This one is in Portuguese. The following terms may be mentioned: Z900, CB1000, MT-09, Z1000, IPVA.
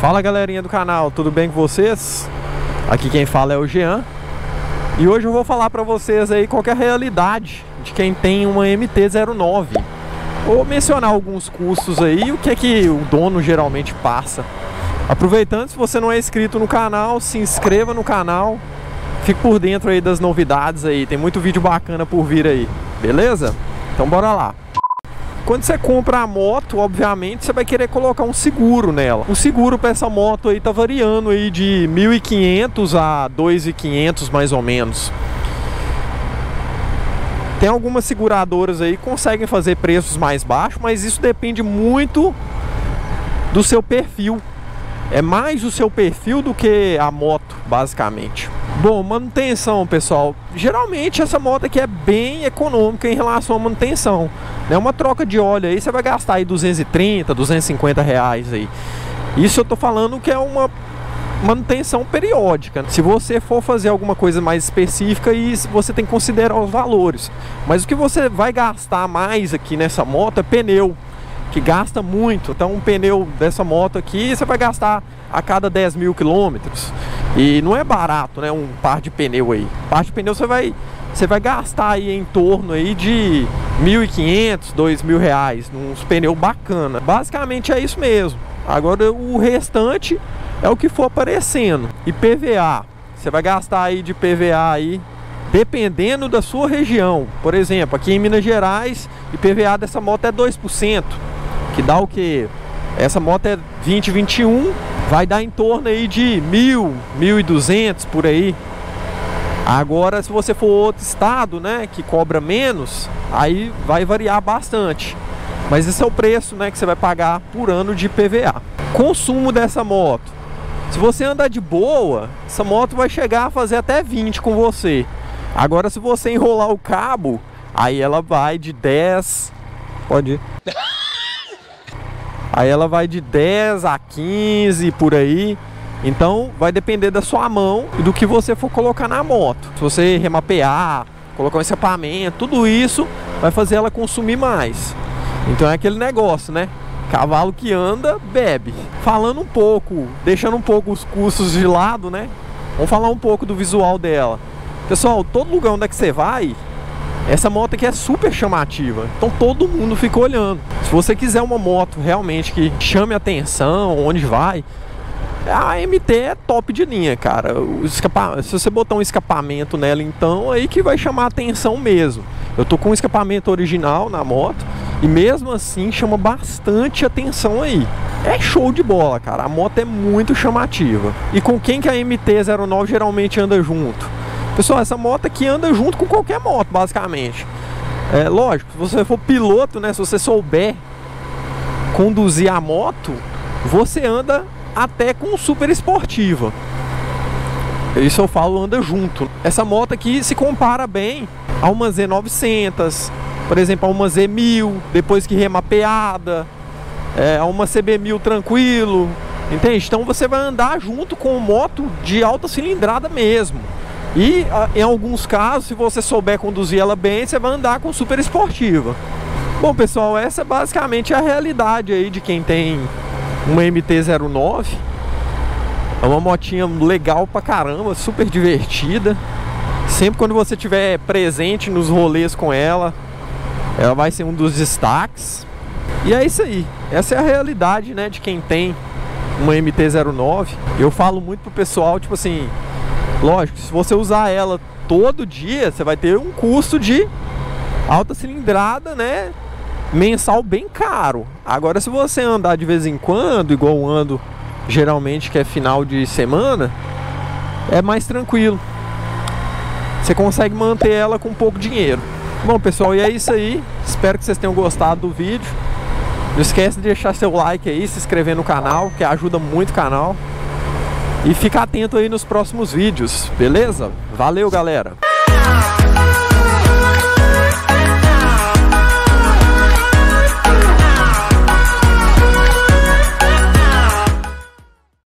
Fala galerinha do canal, tudo bem com vocês? Aqui quem fala é o Jean. E hoje eu vou falar pra vocês aí qual que é a realidade de quem tem uma MT-09. Vou mencionar alguns custos aí, o que é que o dono geralmente passa. Aproveitando, se você não é inscrito no canal, se inscreva no canal. Fique por dentro aí das novidades aí, tem muito vídeo bacana por vir aí, beleza? Então bora lá. Quando você compra a moto, obviamente, você vai querer colocar um seguro nela. O seguro para essa moto aí tá variando aí de 1.500 a 2.500 mais ou menos. Tem algumas seguradoras aí que conseguem fazer preços mais baixos, mas isso depende muito do seu perfil. É mais o seu perfil do que a moto, basicamente. Bom, manutenção, pessoal. Geralmente essa moto aqui é bem econômica em relação à manutenção, né? Uma troca de óleo aí, você vai gastar aí 230, 250 reais aí. Isso eu tô falando que é uma manutenção periódica. Se você for fazer alguma coisa mais específica, e você tem que considerar os valores. Mas o que você vai gastar mais aqui nessa moto é pneu, que gasta muito. Então um pneu dessa moto aqui você vai gastar a cada 10 mil quilômetros. E não é barato, né? Um par de pneu aí. Par de pneu você vai gastar aí em torno aí de 1.500, 2.000 reais. Uns pneus bacana. Basicamente é isso mesmo. Agora o restante é o que for aparecendo. E IPVA. Você vai gastar aí de IPVA aí, dependendo da sua região. Por exemplo, aqui em Minas Gerais, IPVA dessa moto é 2%. Que dá o quê? Essa moto é 2021, vai dar em torno aí de 1.000, 1.200 por aí. Agora, se você for outro estado, né, que cobra menos, aí vai variar bastante. Mas esse é o preço, né, que você vai pagar por ano de IPVA. Consumo dessa moto. Se você andar de boa, essa moto vai chegar a fazer até 20 com você. Agora, se você enrolar o cabo, aí ela vai de 10... Pode ir. Aí ela vai de 10 a 15, por aí. Então vai depender da sua mão e do que você for colocar na moto. Se você remapear, colocar um escapamento, tudo isso vai fazer ela consumir mais. Então é aquele negócio, né? Cavalo que anda, bebe. Falando um pouco, deixando um pouco os custos de lado, né? Vamos falar um pouco do visual dela. Pessoal, todo lugar onde é que você vai, essa moto aqui é super chamativa, então todo mundo fica olhando. Se você quiser uma moto realmente que chame atenção, onde vai, a MT é top de linha, cara. Se você botar um escapamento nela, então, aí que vai chamar atenção mesmo. Eu tô com um escapamento original na moto e mesmo assim chama bastante atenção aí. É show de bola, cara. A moto é muito chamativa. E com quem que a MT-09 geralmente anda junto? Pessoal, essa moto aqui anda junto com qualquer moto, basicamente. É lógico, se você for piloto, né, se você souber conduzir a moto, você anda até com super esportiva. Isso eu falo, anda junto. Essa moto aqui se compara bem a uma Z900, por exemplo, a uma Z1000, depois que remapeada, a uma CB1000 tranquilo, entende? Então você vai andar junto com moto de alta cilindrada mesmo. E em alguns casos, se você souber conduzir ela bem, você vai andar com super esportiva. Bom, pessoal, essa é basicamente a realidade aí de quem tem uma MT-09. É uma motinha legal pra caramba, super divertida. Sempre quando você estiver presente nos rolês com ela, ela vai ser um dos destaques. E é isso aí, essa é a realidade, né, de quem tem uma MT-09. Eu falo muito pro pessoal, tipo assim... Lógico, se você usar ela todo dia, você vai ter um custo de alta cilindrada, né, mensal bem caro. Agora, se você andar de vez em quando, igual eu ando geralmente, que é final de semana, é mais tranquilo. Você consegue manter ela com pouco dinheiro. Bom, pessoal, e é isso aí. Espero que vocês tenham gostado do vídeo. Não esquece de deixar seu like aí, se inscrever no canal, que ajuda muito o canal. E fica atento aí nos próximos vídeos, beleza? Valeu, galera!